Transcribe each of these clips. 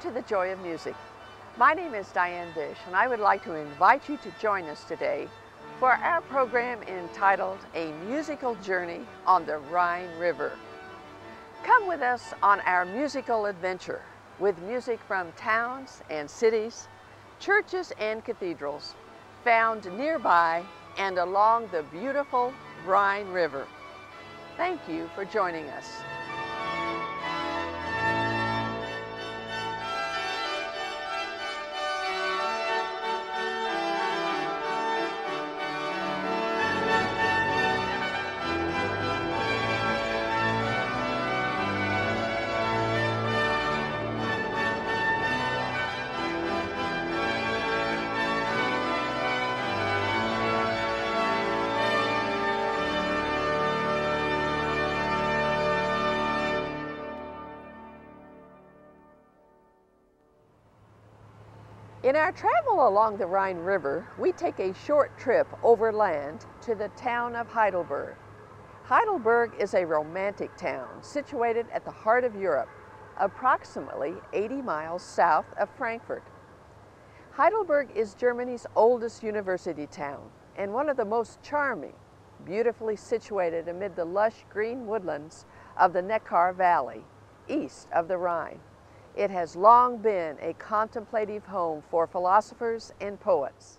To the Joy of Music. My name is Diane Bish, and I would like to invite you to join us today for our program entitled A Musical Journey on the Rhine River. Come with us on our musical adventure with music from towns and cities, churches and cathedrals found nearby and along the beautiful Rhine River. Thank you for joining us. In our travel along the Rhine River, we take a short trip overland to the town of Heidelberg. Heidelberg is a romantic town situated at the heart of Europe, approximately 80 miles south of Frankfurt. Heidelberg is Germany's oldest university town and one of the most charming, beautifully situated amid the lush green woodlands of the Neckar Valley, east of the Rhine. It has long been a contemplative home for philosophers and poets.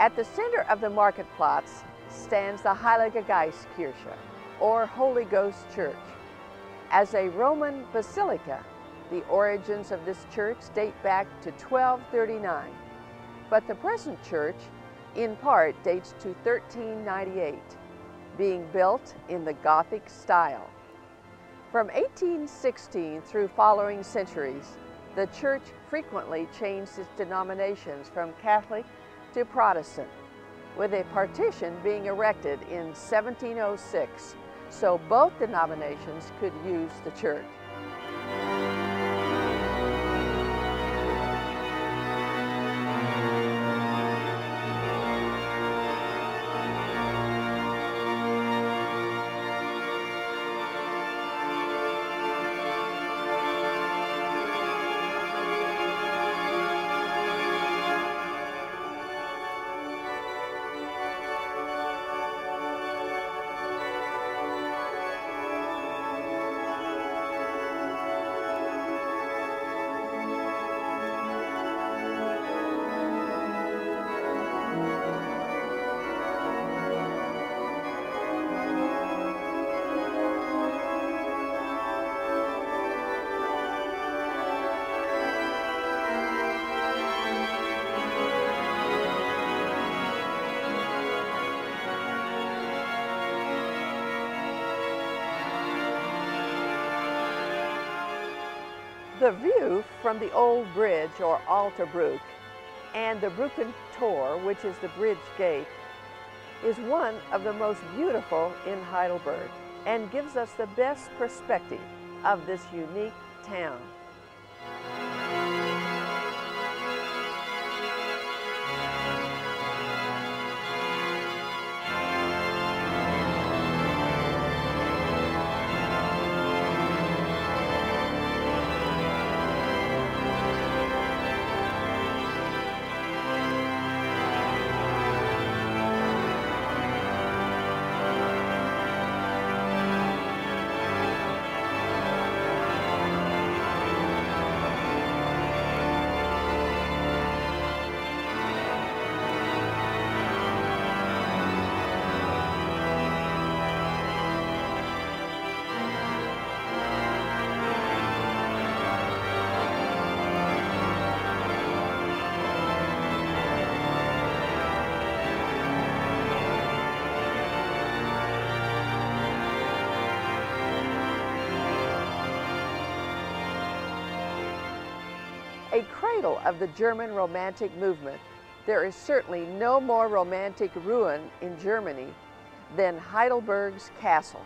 At the center of the Marktplatz stands the Heilige Geist Kirche, or Holy Ghost Church. As a Roman basilica, the origins of this church date back to 1239, but the present church, in part, dates to 1398, being built in the Gothic style. From 1816 through following centuries, the church frequently changed its denominations from Catholic to Protestant, with a partition being erected in 1706, so both denominations could use the church. The view from the old bridge, or Alterbrücke, and the Brücken Tor, which is the bridge gate, is one of the most beautiful in Heidelberg and gives us the best perspective of this unique town. A cradle of the German Romantic movement, there is certainly no more romantic ruin in Germany than Heidelberg's castle.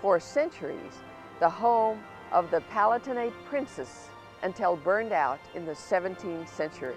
For centuries, the home of the Palatinate princess until burned out in the 17th century.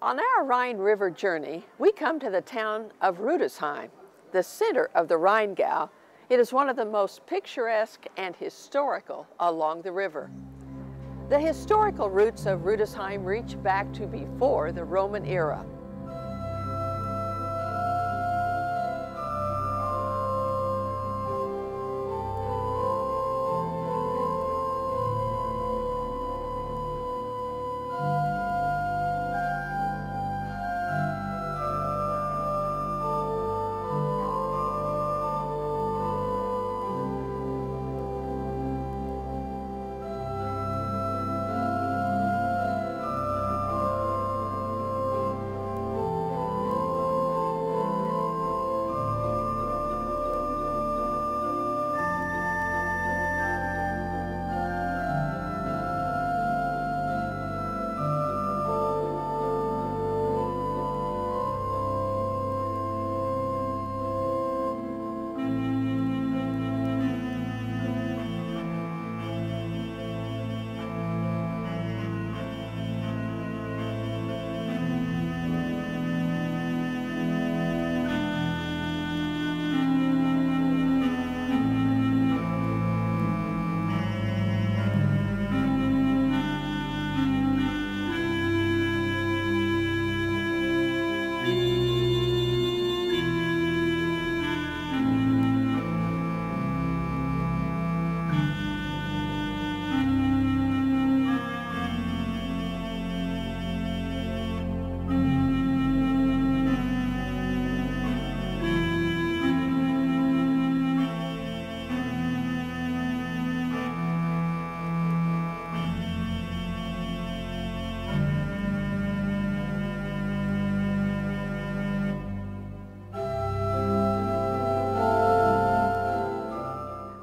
On our Rhine River journey, we come to the town of Rudesheim, the center of the Rheingau. It is one of the most picturesque and historical along the river. The historical roots of Rudesheim reach back to before the Roman era.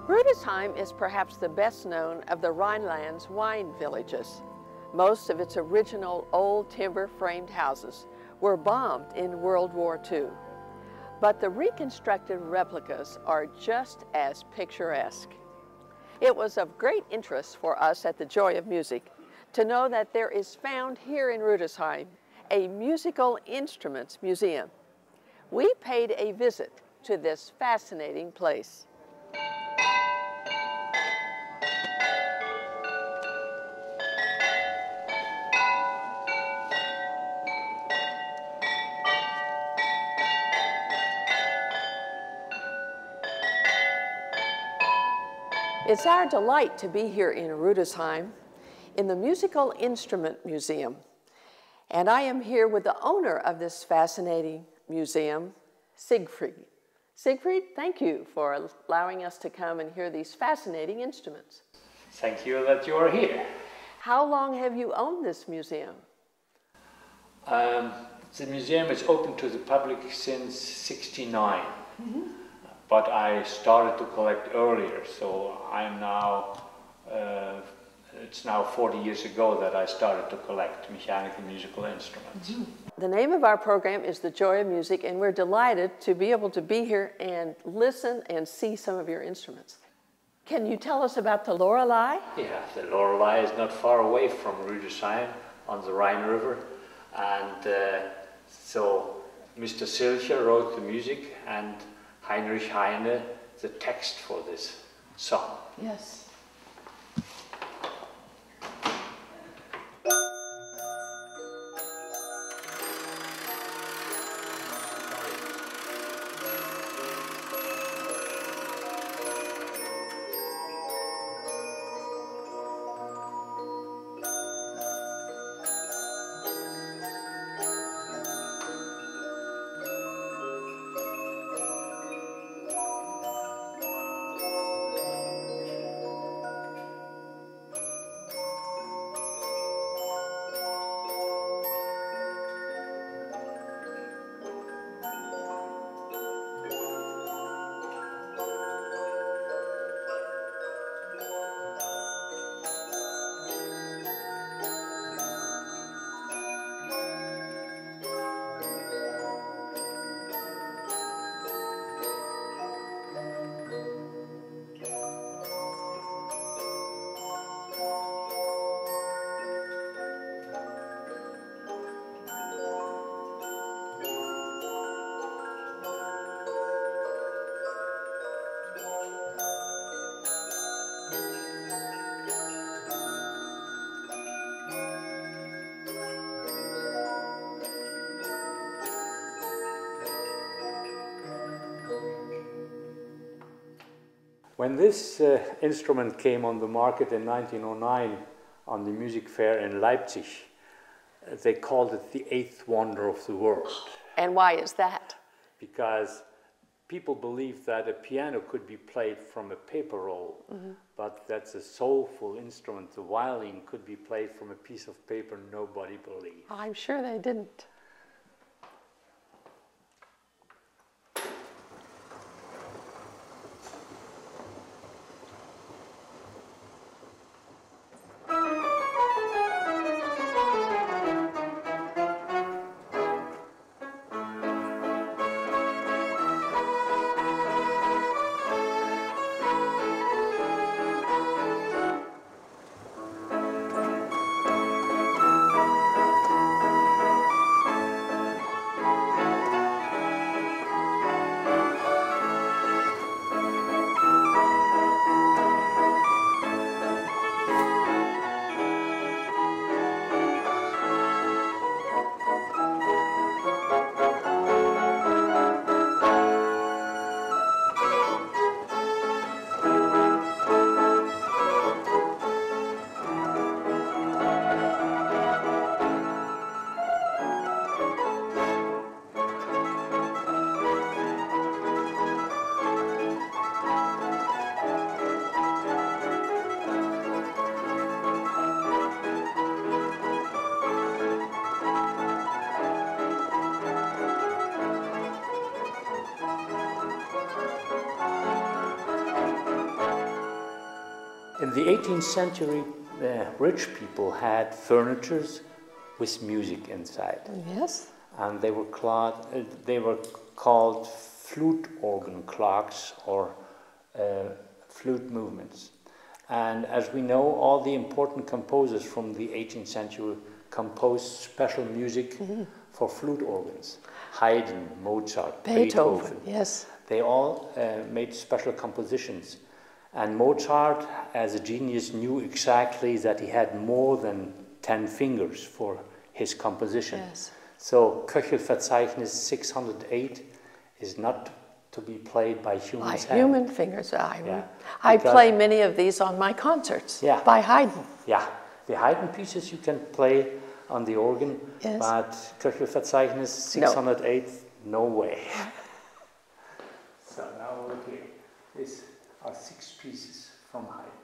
Rudesheim is perhaps the best known of the Rhineland's wine villages. Most of its original old timber-framed houses were bombed in World War II, but the reconstructed replicas are just as picturesque. It was of great interest for us at the Joy of Music to know that there is found here in Rudesheim a musical instruments museum. We paid a visit to this fascinating place. It's our delight to be here in Rudesheim in the Musical Instrument Museum. And I am here with the owner of this fascinating museum, Siegfried. Siegfried, thank you for allowing us to come and hear these fascinating instruments. Thank you that you are here. How long have you owned this museum? The museum is open to the public since '69. Mm-hmm. But I started to collect earlier, so I'm now, it's now 40 years ago that I started to collect mechanical musical instruments. Mm-hmm. The name of our program is The Joy of Music, and we're delighted to be able to be here and listen and see some of your instruments. Can you tell us about the Lorelei? Yeah, the Lorelei is not far away from Rudesheim on the Rhine River, and so Mr. Silcher wrote the music and Heinrich Heine, the text for this song. Yes. When this instrument came on the market in 1909 on the music fair in Leipzig, they called it the eighth wonder of the world. And why is that? Because people believed that a piano could be played from a paper roll, mm-hmm. but that's a soulful instrument. The violin could be played from a piece of paper nobody believed. Oh, I'm sure they didn't. In the 18th century, rich people had furnitures with music inside. Yes. And they were called flute organ clocks or flute movements. And as we know, all the important composers from the 18th century composed special music for flute organs. Haydn, Mozart, Beethoven. Yes. They all made special compositions. And Mozart, as a genius, knew exactly that he had more than 10 fingers for his composition. Yes. So Köchelverzeichnis 608 is not to be played by humans. By human fingers. I play many of these on my concerts by Haydn. Yeah, the Haydn pieces you can play on the organ, but Köchelverzeichnis 608, no way. So now we're here. These are 6 pieces from Haydn.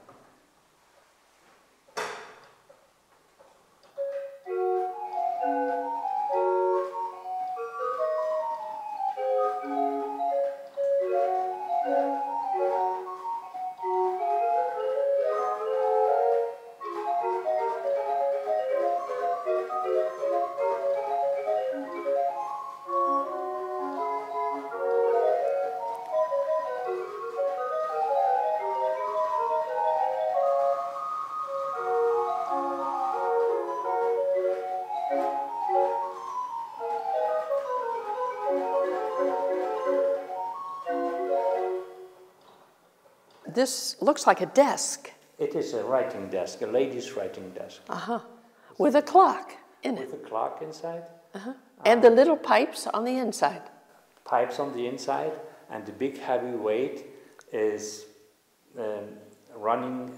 This looks like a desk. It is a writing desk, a lady's writing desk. Uh-huh. With a clock in it. With a clock inside. Uh-huh. And the little pipes on the inside. Pipes on the inside, and the big heavy weight is running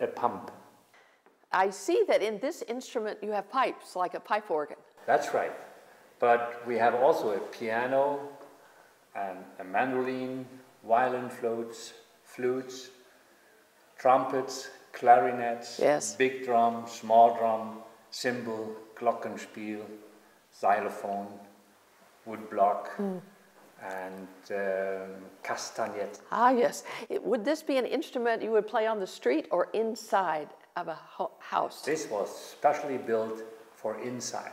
a pump. I see that in this instrument you have pipes, like a pipe organ. That's right. But we have also a piano and a mandolin, violin flutes, flutes, trumpets, clarinets, big drum, small drum, cymbal, glockenspiel, xylophone, woodblock, and castagnette. Ah, yes. Would this be an instrument you would play on the street or inside of a house? This was specially built for inside.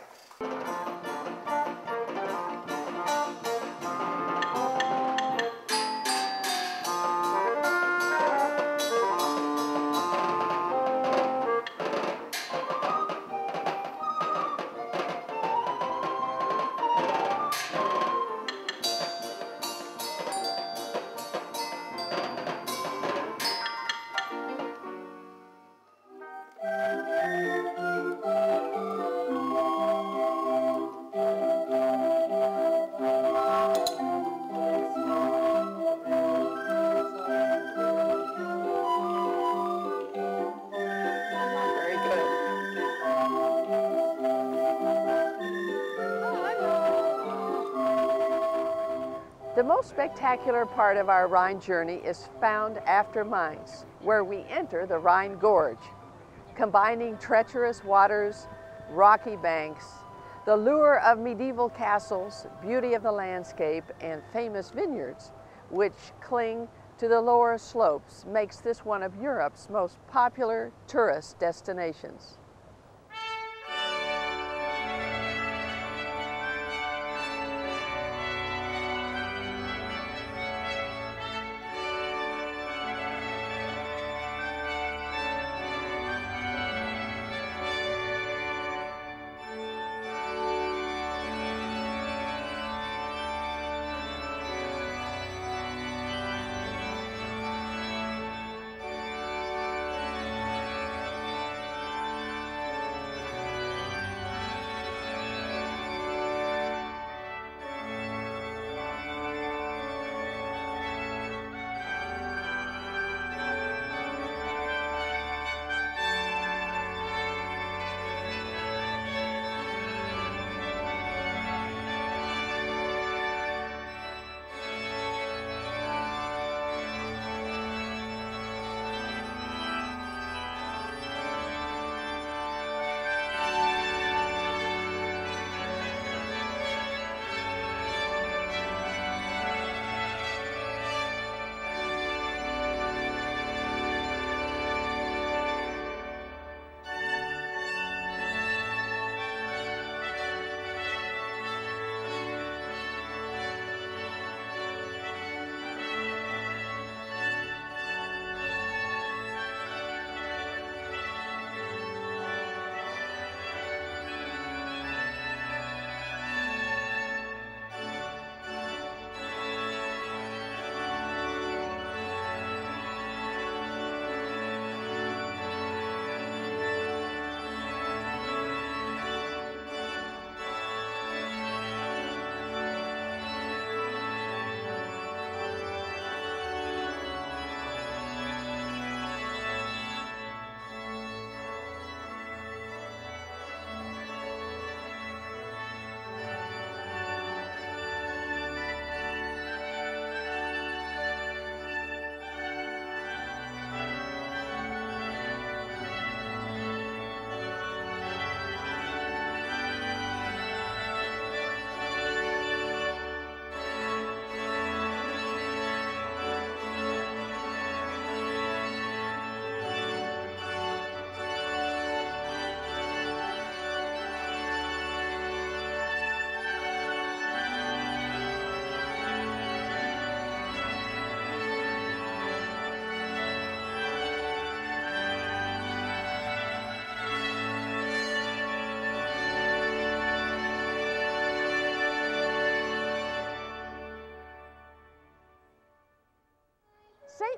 The most spectacular part of our Rhine journey is found after Mainz, where we enter the Rhine Gorge. Combining treacherous waters, rocky banks, the lure of medieval castles, beauty of the landscape, and famous vineyards, which cling to the lower slopes, makes this one of Europe's most popular tourist destinations.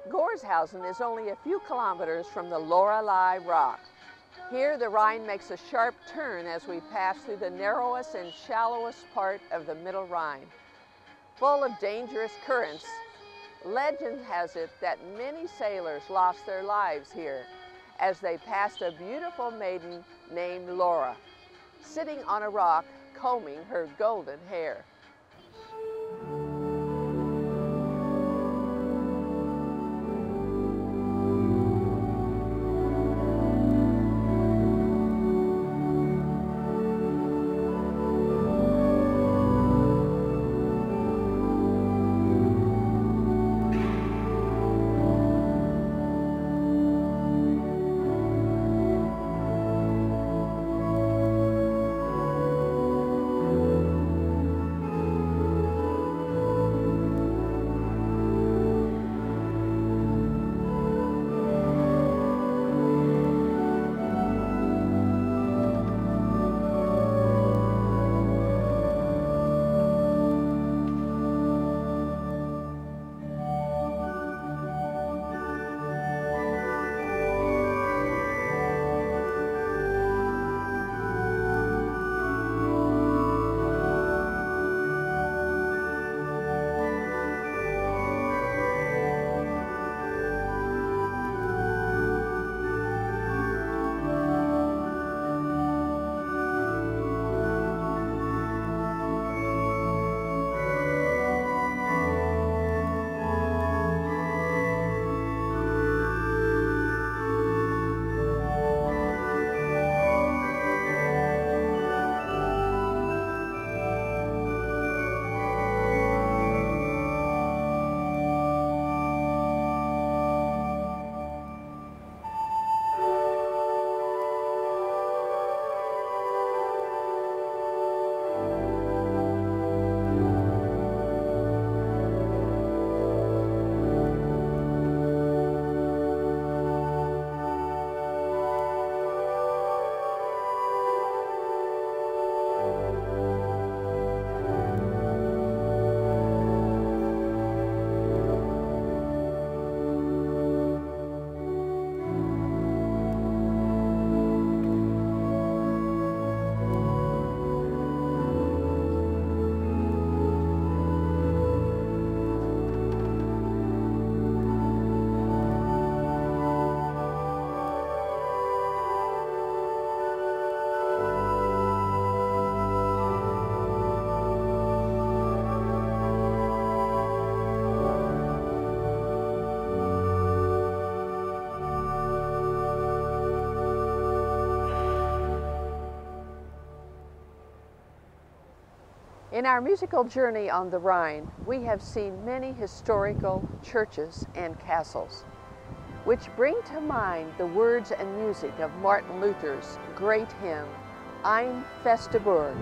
Gorshausen is only a few kilometers from the Lorelei Rock. Here the Rhine makes a sharp turn as we pass through the narrowest and shallowest part of the Middle Rhine. Full of dangerous currents, legend has it that many sailors lost their lives here as they passed a beautiful maiden named Laura, sitting on a rock combing her golden hair. In our musical journey on the Rhine, we have seen many historical churches and castles, which bring to mind the words and music of Martin Luther's great hymn, Ein Feste Burg.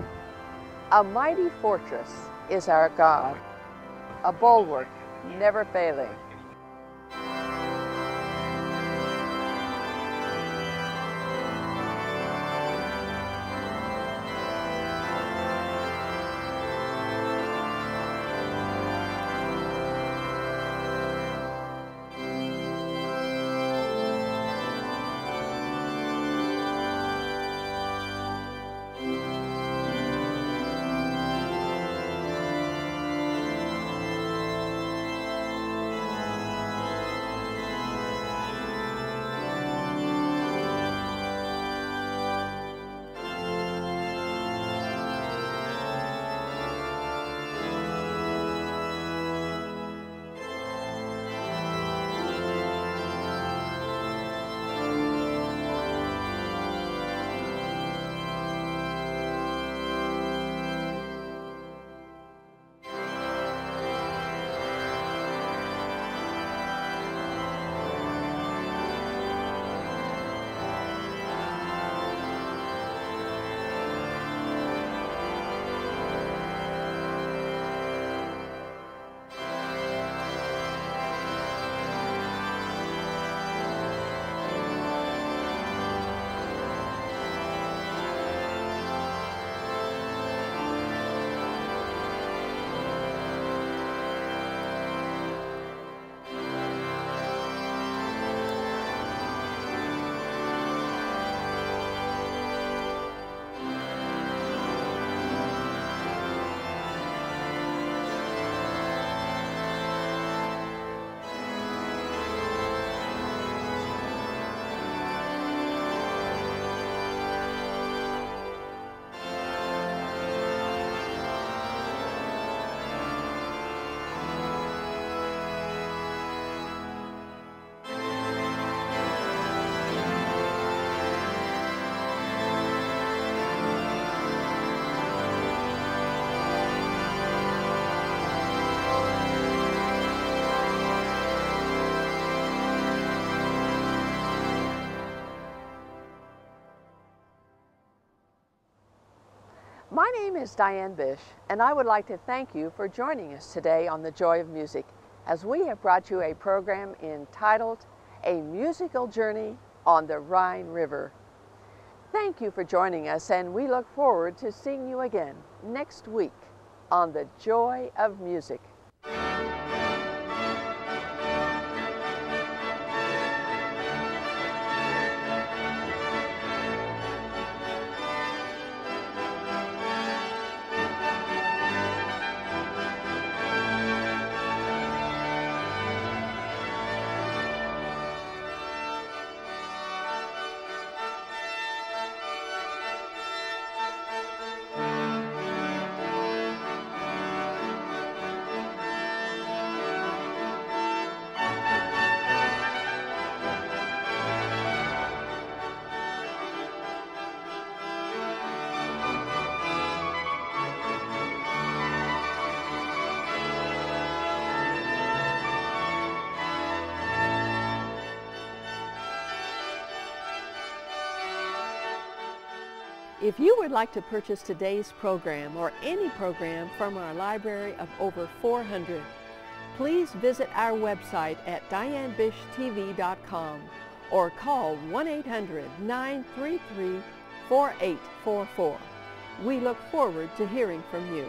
A mighty fortress is our God, a bulwark never failing. My name is Diane Bish, and I would like to thank you for joining us today on The Joy of Music, as we have brought you a program entitled A Musical Journey on the Rhine River. Thank you for joining us, and we look forward to seeing you again next week on The Joy of Music. If you would like to purchase today's program or any program from our library of over 400, please visit our website at dianebishtv.com or call 1-800-933-4844. We look forward to hearing from you.